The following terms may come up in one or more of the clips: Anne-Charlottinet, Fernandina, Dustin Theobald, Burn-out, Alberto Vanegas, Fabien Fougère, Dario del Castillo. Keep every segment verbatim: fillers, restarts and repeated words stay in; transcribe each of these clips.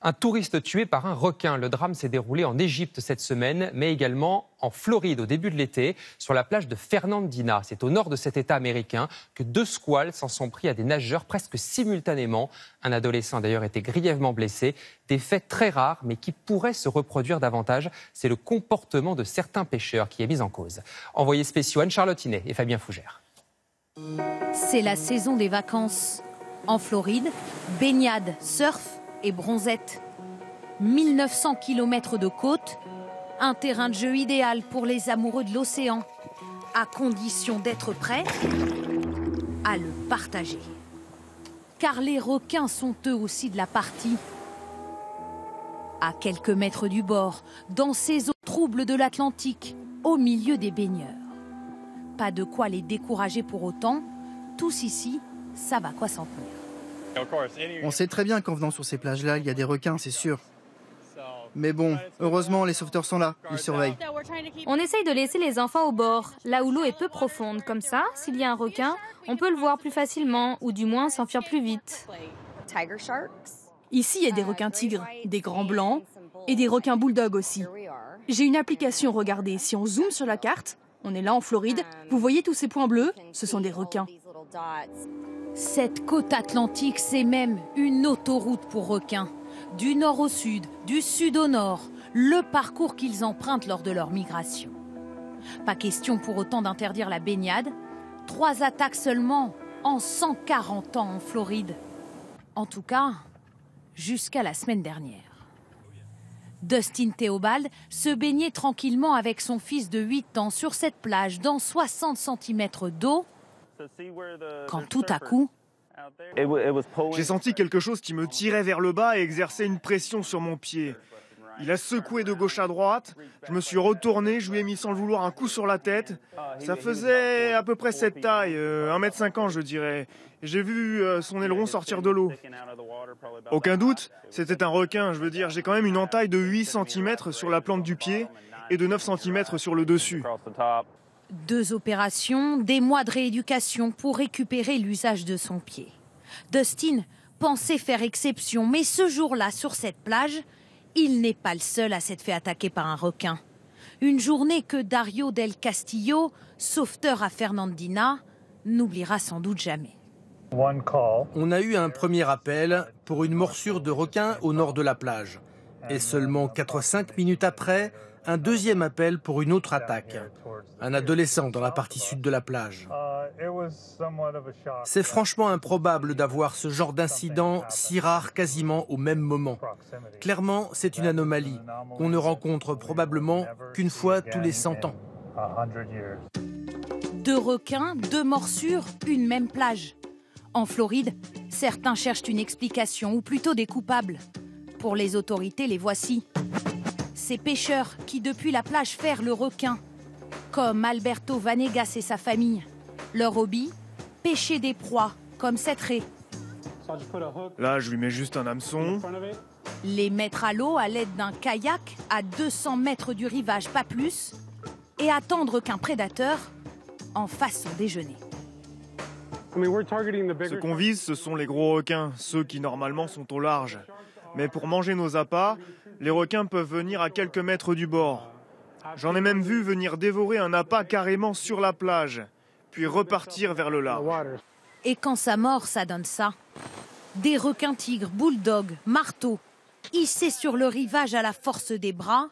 Un touriste tué par un requin. Le drame s'est déroulé en Égypte cette semaine, mais également en Floride au début de l'été, sur la plage de Fernandina. C'est au nord de cet État américain que deux squales s'en sont pris à des nageurs presque simultanément. Un adolescent a d'ailleurs été grièvement blessé. Des faits très rares, mais qui pourraient se reproduire davantage. C'est le comportement de certains pêcheurs qui est mis en cause. Envoyés spéciaux Anne-Charlottinet et Fabien Fougère. C'est la saison des vacances. En Floride, baignade, surf et bronzette. mille neuf cents kilomètres de côte, un terrain de jeu idéal pour les amoureux de l'océan, à condition d'être prêt à le partager. Car les requins sont eux aussi de la partie. À quelques mètres du bord, dans ces eaux troubles de l'Atlantique, au milieu des baigneurs. Pas de quoi les décourager pour autant, tous ici savent à quoi s'en tenir. On sait très bien qu'en venant sur ces plages-là, il y a des requins, c'est sûr. Mais bon, heureusement, les sauveteurs sont là, ils surveillent. On essaye de laisser les enfants au bord, là où l'eau est peu profonde. Comme ça, s'il y a un requin, on peut le voir plus facilement, ou du moins s'enfuir plus vite. Ici, il y a des requins tigres, des grands blancs et des requins bulldogs aussi. J'ai une application, regardez, si on zoome sur la carte, on est là en Floride, vous voyez tous ces points bleus, ce sont des requins. Cette côte atlantique, c'est même une autoroute pour requins. Du nord au sud, du sud au nord, le parcours qu'ils empruntent lors de leur migration. Pas question pour autant d'interdire la baignade. Trois attaques seulement en cent quarante ans en Floride. En tout cas, jusqu'à la semaine dernière. Dustin Theobald se baignait tranquillement avec son fils de huit ans sur cette plage dans soixante centimètres d'eau, quand tout à coup... J'ai senti quelque chose qui me tirait vers le bas et exerçait une pression sur mon pied. Il a secoué de gauche à droite, je me suis retourné, je lui ai mis sans le vouloir un coup sur la tête. Ça faisait à peu près cette taille, un mètre cinquante je dirais. J'ai vu son aileron sortir de l'eau. Aucun doute, c'était un requin, je veux dire, j'ai quand même une entaille de huit centimètres sur la plante du pied et de neuf centimètres sur le dessus. Deux opérations, des mois de rééducation pour récupérer l'usage de son pied. Dustin pensait faire exception, mais ce jour-là, sur cette plage, il n'est pas le seul à s'être fait attaquer par un requin. Une journée que Dario del Castillo, sauveteur à Fernandina, n'oubliera sans doute jamais. On a eu un premier appel pour une morsure de requin au nord de la plage. Et seulement quatre à cinq minutes après, un deuxième appel pour une autre attaque. Un adolescent dans la partie sud de la plage. C'est franchement improbable d'avoir ce genre d'incident si rare quasiment au même moment. Clairement, c'est une anomalie. On ne rencontre probablement qu'une fois tous les cent ans. Deux requins, deux morsures, une même plage. En Floride, certains cherchent une explication, ou plutôt des coupables. Pour les autorités, les voici. Ces pêcheurs qui, depuis la plage, ferrent le requin. Comme Alberto Vanegas et sa famille. Leur hobby, pêcher des proies, comme cette raie. Là, je lui mets juste un hameçon. Les mettre à l'eau à l'aide d'un kayak à deux cents mètres du rivage, pas plus, et attendre qu'un prédateur en fasse son déjeuner. Ce qu'on vise, ce sont les gros requins, ceux qui normalement sont au large. Mais pour manger nos appâts, les requins peuvent venir à quelques mètres du bord. J'en ai même vu venir dévorer un appât carrément sur la plage, puis repartir vers le large. Et quand ça mord, ça donne ça. Des requins tigres, bulldogs, marteaux, hissés sur le rivage à la force des bras.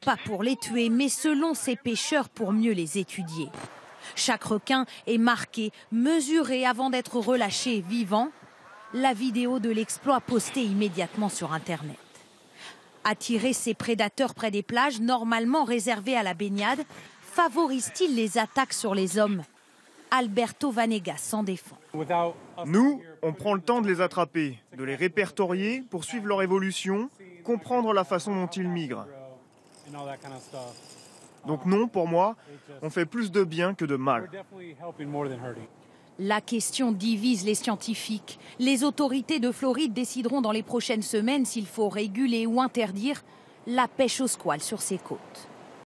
Pas pour les tuer, mais selon ces pêcheurs pour mieux les étudier. Chaque requin est marqué, mesuré avant d'être relâché vivant. La vidéo de l'exploit postée immédiatement sur Internet. Attirer ces prédateurs près des plages, normalement réservées à la baignade, favorise-t-il les attaques sur les hommes? Alberto Vanegas s'en défend. Nous, on prend le temps de les attraper, de les répertorier, poursuivre leur évolution, comprendre la façon dont ils migrent. Donc non, pour moi, on fait plus de bien que de mal. La question divise les scientifiques. Les autorités de Floride décideront dans les prochaines semaines s'il faut réguler ou interdire la pêche aux squales sur ces côtes.